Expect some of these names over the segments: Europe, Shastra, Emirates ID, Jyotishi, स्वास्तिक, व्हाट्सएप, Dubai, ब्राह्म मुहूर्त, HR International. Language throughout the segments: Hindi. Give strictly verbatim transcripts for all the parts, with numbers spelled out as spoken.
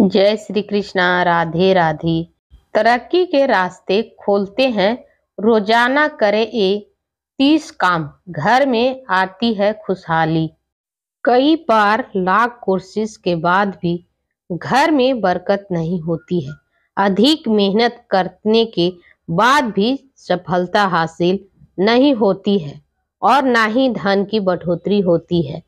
जय श्री कृष्णा, राधे राधे। तरक्की के रास्ते खोलते हैं, रोजाना करे ए तीस काम, घर में आती है खुशहाली। कई बार लाख कोशिश के बाद भी घर में बरकत नहीं होती है। अधिक मेहनत करने के बाद भी सफलता हासिल नहीं होती है और ना ही धन की बढ़ोतरी होती है।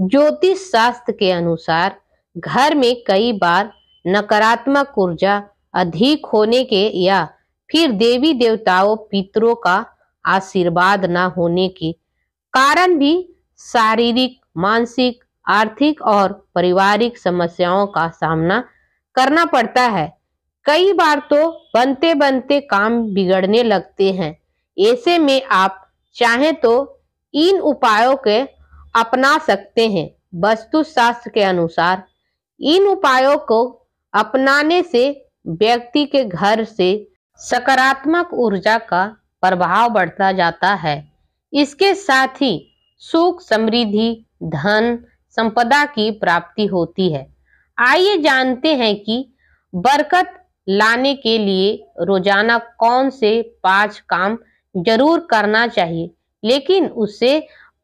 ज्योतिष शास्त्र के अनुसार घर में कई बार नकारात्मक ऊर्जा अधिक होने के या फिर देवी देवताओं पितरों का आशीर्वाद न होने के कारण भी शारीरिक, मानसिक, आर्थिक और पारिवारिक समस्याओं का सामना करना पड़ता है। कई बार तो बनते बनते काम बिगड़ने लगते हैं। ऐसे में आप चाहें तो इन उपायों के अपना सकते हैं। वस्तु शास्त्र के अनुसार इन उपायों को अपनाने से व्यक्ति के घर से सकारात्मक ऊर्जा का प्रभाव बढ़ता जाता है। इसके साथ ही सुख, समृद्धि, धन, संपदा की प्राप्ति होती है। आइए जानते हैं कि बरकत लाने के लिए रोजाना कौन से पांच काम जरूर करना चाहिए। लेकिन उससे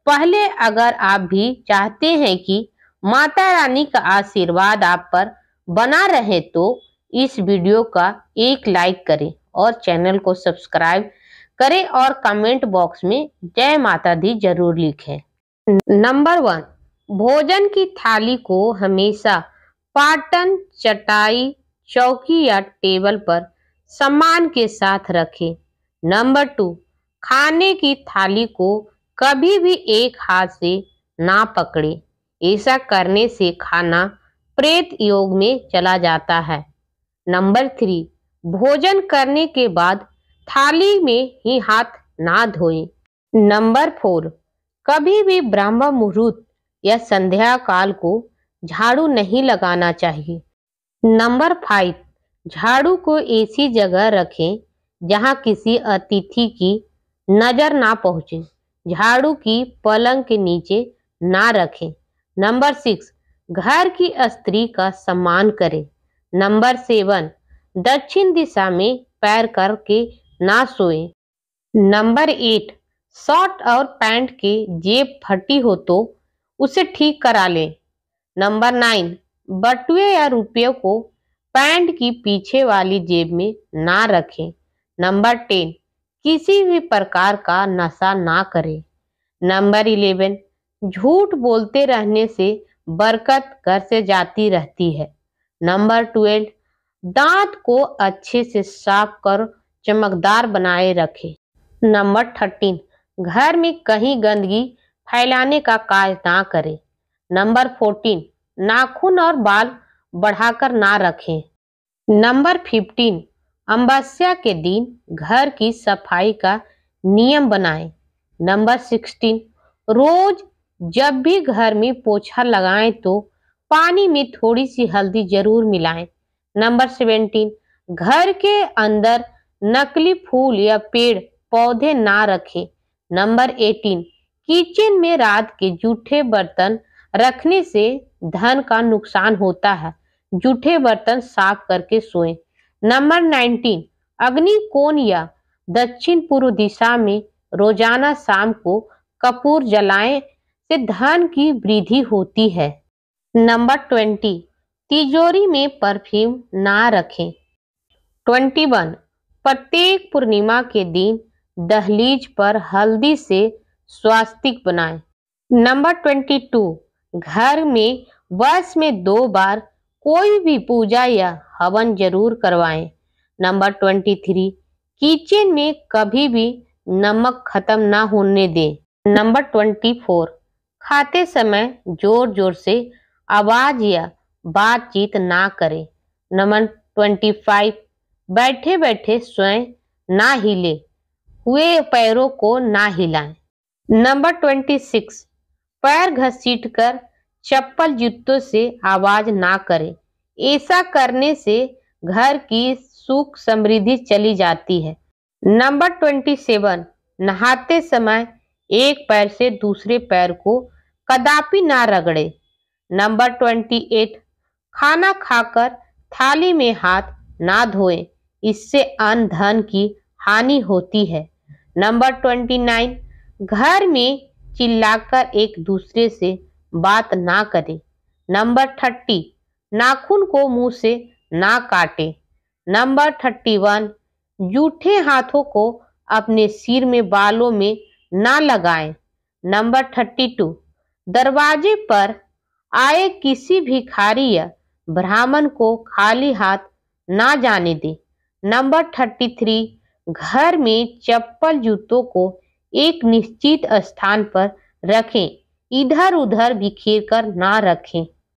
पहले अगर आप भी चाहते हैं कि माता रानी का आशीर्वाद आप पर बना रहे तो इस वीडियो का एक लाइक करें और चैनल को सब्सक्राइब करें और कमेंट बॉक्स में जय माता दी जरूर लिखें। नंबर वन, भोजन की थाली को हमेशा पाटन, चटाई, चौकी या टेबल पर सम्मान के साथ रखें। नंबर टू, खाने की थाली को कभी भी एक हाथ से ना पकड़ें। ऐसा करने से खाना प्रेत योग में चला जाता है। नंबर थ्री, भोजन करने के बाद थाली में ही हाथ ना धोएं। नंबर फोर, कभी भी ब्राह्म मुहूर्त या संध्या काल को झाड़ू नहीं लगाना चाहिए। नंबर फाइव, झाड़ू को ऐसी जगह रखें जहां किसी अतिथि की नजर ना पहुंचे। झाड़ू की पलंग के नीचे ना रखें। नंबर सिक्स, घर की स्त्री का सम्मान करें। नंबर सेवन, दक्षिण दिशा में पैर करके ना सोएं। नंबर एट, शॉर्ट और पैंट के जेब फटी हो तो उसे ठीक करा लें। नंबर नाइन, बटुए या रुपये को पैंट की पीछे वाली जेब में ना रखें। नंबर टेन, किसी भी प्रकार का नशा ना करें। नंबर इलेवन, झूठ बोलते रहने से बरकत घर से जाती रहती है। नंबर ट्वेल्व, दांत को अच्छे से साफ कर चमकदार बनाए रखें। नंबर थर्टीन, घर में कहीं गंदगी फैलाने का कार्य ना करें। नंबर फोर्टीन, नाखून और बाल बढ़ाकर ना रखें। नंबर फिफ्टीन, अमावस्या के दिन घर की सफाई का नियम बनाएं। नंबर सिक्सटीन, रोज जब भी घर में पोछा लगाएं तो पानी में थोड़ी सी हल्दी जरूर मिलाएं। नंबर सेवेंटीन, घर के अंदर नकली फूल या पेड़ पौधे ना रखें। नंबर एटीन, किचन में रात के जूठे बर्तन रखने से धन का नुकसान होता है। जूठे बर्तन साफ करके सोएं। नंबर नाइनटीन, अग्नि कोण या दक्षिण पूर्व दिशा में रोजाना शाम को कपूर जलाएं से धन की वृद्धि होती है। नंबर ट्वेंटी, तिजोरी में परफ्यूम ना रखें। ट्वेंटी वन, प्रत्येक पूर्णिमा के दिन दहलीज पर हल्दी से स्वास्तिक बनाएं। नंबर ट्वेंटी टू, घर में वर्ष में दो बार कोई भी पूजा या हवन जरूर करवाएं। नंबर ट्वेंटी थ्री, किचन में कभी भी नमक खत्म ना होने दें। नंबर ट्वेंटी फोर, खाते समय जोर जोर से आवाज या बातचीत ना करें। नंबर ट्वेंटी फाइव, बैठे बैठे स्वयं ना हिले हुए पैरों को ना हिलाएं। नंबर ट्वेंटी सिक्स, पैर घसीटकर चप्पल जूतों से आवाज ना करें। ऐसा करने से घर की सुख समृद्धि चली जाती है। नंबर ट्वेंटी सेवन, नहाते समय एक पैर से दूसरे पैर को कदापि ना रगड़े। नंबर ट्वेंटी एट, खाना खाकर थाली में हाथ ना धोएं, इससे अन्न धन की हानि होती है। नंबर ट्वेंटी नाइन, घर में चिल्लाकर एक दूसरे से बात ना करें। नंबर थर्टी, नाखून को मुंह से ना काटे। नंबर थर्टी वन, जूठे हाथों को अपने सिर में बालों में ना लगाएं। नंबर थर्टी टू, दरवाजे पर आए किसी भिखारी या ब्राह्मण को खाली हाथ ना जाने दे। नंबर थर्टी थ्री, घर में चप्पल जूतों को एक निश्चित स्थान पर रखें, इधर उधर बिखेर कर ना रखें।